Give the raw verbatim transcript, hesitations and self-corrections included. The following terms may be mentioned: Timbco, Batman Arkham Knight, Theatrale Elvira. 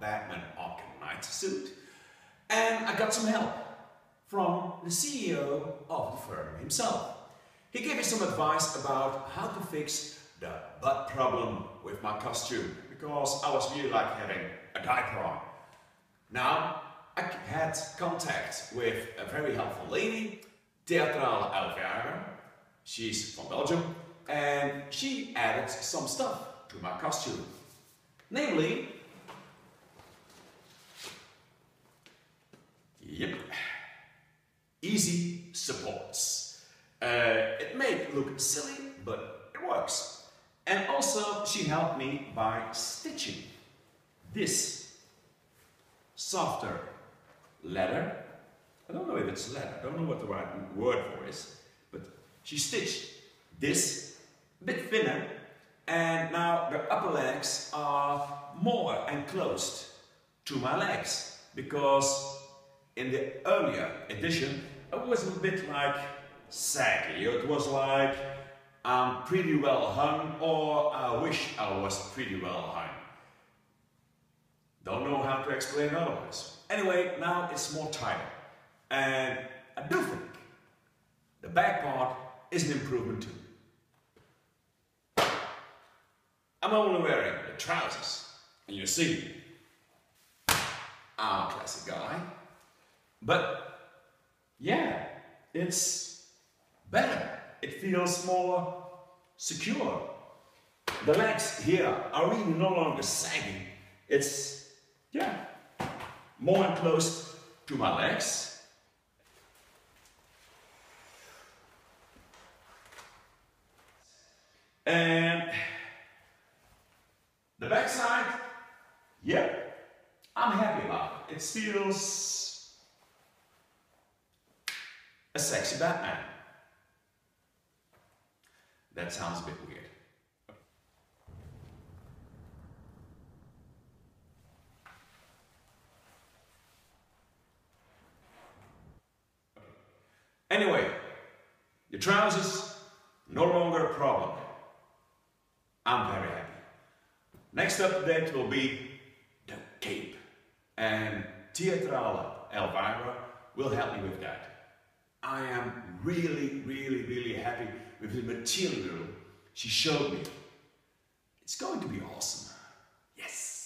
Batman Arkham Knight suit, and I got some help from the C E O of the firm himself. He gave me some advice about how to fix the butt problem with my costume, because I was really like having a diaper on. Now, I had contact with a very helpful lady, Theatrale Elvira. She's from Belgium, and she added some stuff to my costume. Namely, yep, easy supports. Uh, it may look silly, but it works. And also, she helped me by stitching this softer leather. I don't know if it's leather, I don't know what the right word for is, but she stitched this a bit thinner, and now the upper legs are more enclosed to my legs, because in the earlier edition it was a bit like saggy, it was like I'm pretty well hung, or I wish I was pretty well hung. Don't know how to explain otherwise. Anyway, now it's more tighter, and I do think the back part is an improvement too. I'm only wearing the trousers, and you see, I'm a classic guy, but yeah, it's better. It feels more secure. The legs here are really no longer sagging. It's, yeah, more enclosed to my legs. And the back side, yeah, I'm happy about it. It feels a sexy Batman. That sounds a bit weird. Anyway, your trousers, no longer a problem. I'm very happy. Next update will be the cape. And Theatrale Elvira will help me with that. I am really, really, really happy with the material she showed me. It's going to be awesome. Yes!